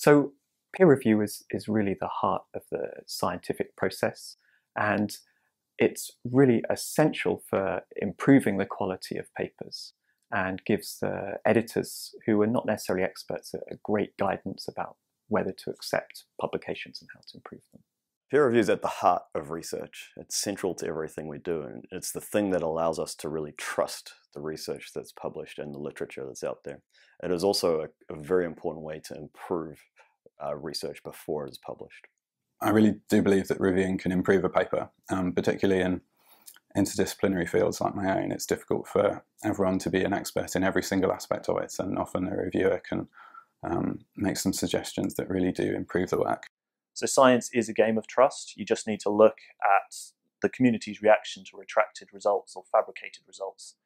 So peer review is really the heart of the scientific process, and it's really essential for improving the quality of papers and gives the editors, who are not necessarily experts, a great guidance about whether to accept publications and how to improve them. Peer review is at the heart of research. It's central to everything we do, and it's the thing that allows us to really trust the research that's published and the literature that's out there. It is also a very important way to improve research before it's published. I really do believe that reviewing can improve a paper, particularly in interdisciplinary fields like my own. It's difficult for everyone to be an expert in every single aspect of it, and often a reviewer can make some suggestions that really do improve the work. So science is a game of trust. You just need to look at the community's reaction to retracted results or fabricated results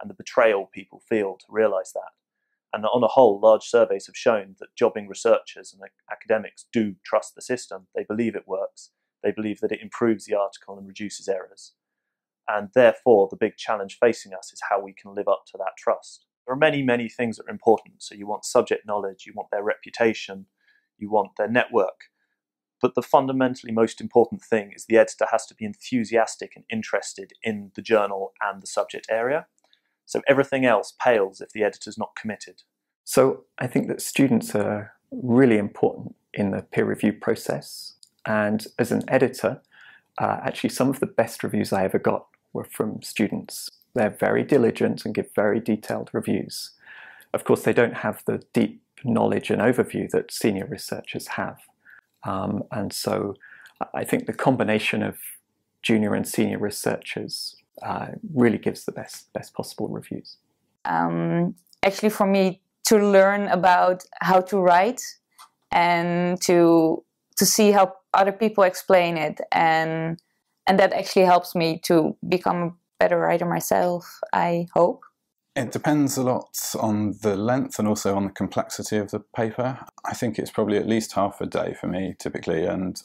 and the betrayal people feel to realise that. And on the whole, large surveys have shown that jobbing researchers and academics do trust the system. They believe it works. They believe that it improves the article and reduces errors. And therefore, the big challenge facing us is how we can live up to that trust. There are many, many things that are important. So you want subject knowledge, you want their reputation, you want their network. But the fundamentally most important thing is the editor has to be enthusiastic and interested in the journal and the subject area. So everything else pales if the editor's not committed. So I think that students are really important in the peer review process. And as an editor, actually some of the best reviews I ever got were from students. They're very diligent and give very detailed reviews. Of course, they don't have the deep knowledge and overview that senior researchers have. And so I think the combination of junior and senior researchers really gives the best possible reviews. Actually, for me, to learn about how to write and to see how other people explain it, and that actually helps me to become a better writer myself, I hope. It depends a lot on the length and also on the complexity of the paper. I think it's probably at least half a day for me typically, and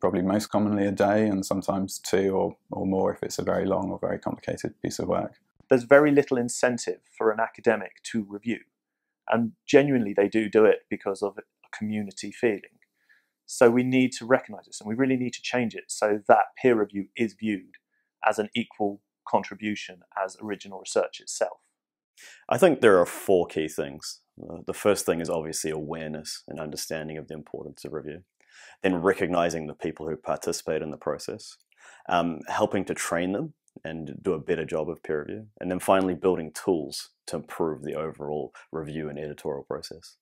probably most commonly a day, and sometimes two or more if it's a very long or very complicated piece of work. There's very little incentive for an academic to review, and genuinely they do it because of a community feeling. So we need to recognise this, and we really need to change it so that peer review is viewed as an equal contribution as original research itself. I think there are four key things. The first thing is obviously awareness and understanding of the importance of review. Then recognizing the people who participate in the process, helping to train them and do a better job of peer review, and then finally building tools to improve the overall review and editorial process.